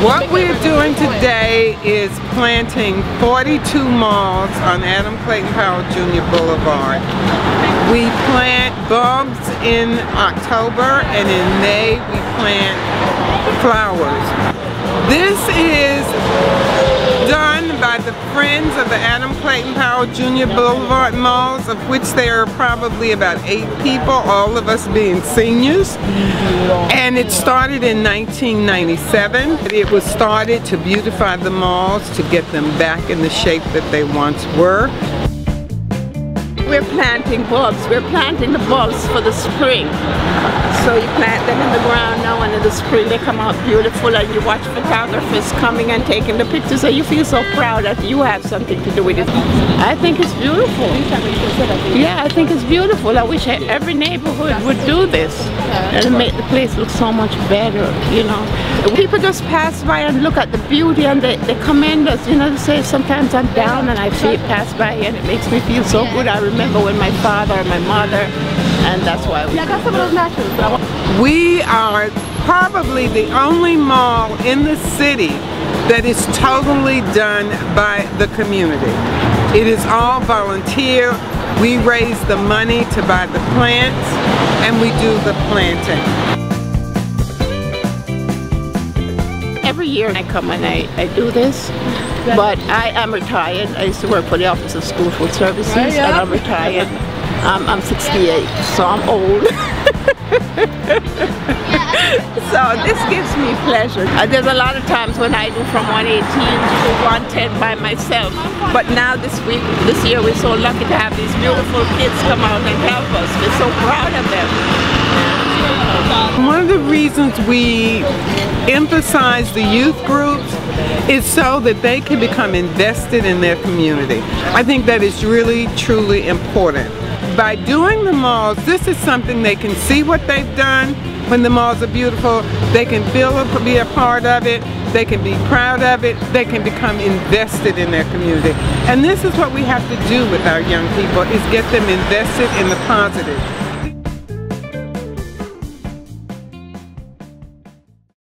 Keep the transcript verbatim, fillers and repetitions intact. What we're doing today is planting forty-two mulls on Adam Clayton Powell Junior Boulevard. We plant bulbs in October, and in May we plant flowers. This is done by the Friends of the Adam Clayton Powell Junior Boulevard Malls, of which there are probably about eight people, all of us being seniors. And it started in nineteen ninety-seven. It was started to beautify the malls, to get them back in the shape that they once were. We're planting bulbs. We're planting the bulbs for the spring. So you plant them in the ground now, and in the spring they come out beautiful, and you watch photographers coming and taking the pictures, and you feel so proud that you have something to do with it. I think it's beautiful. Yeah, I think it's beautiful. I wish every neighborhood would do this and make the place look so much better, you know. People just pass by and look at the beauty, and they, they commend us, you know. They say sometimes I'm down and I feel pass by and it makes me feel so good. I remember when my father and my mother, and that's why we got some of those matches. We are probably the only mall in the city that is totally done by the community. It is all volunteer. We raise the money to buy the plants, and we do the planting. Every year I come and I, I do this, but I am retired. I used to work for the Office of School Food Services, and I'm retired. Um, I'm sixty-eight, so I'm old. So this gives me pleasure. Uh, there's a lot of times when I do from one eighteen to one ten by myself, but now this week, this year, we're so lucky to have these beautiful kids come out and help us. We're so proud of them. One of the reasons we emphasize the youth groups is so that they can become invested in their community. I think that is really, truly important. By doing the malls, this is something they can see what they've done. When the malls are beautiful, they can feel it, be a part of it, they can be proud of it, they can become invested in their community. And this is what we have to do with our young people, is get them invested in the positive.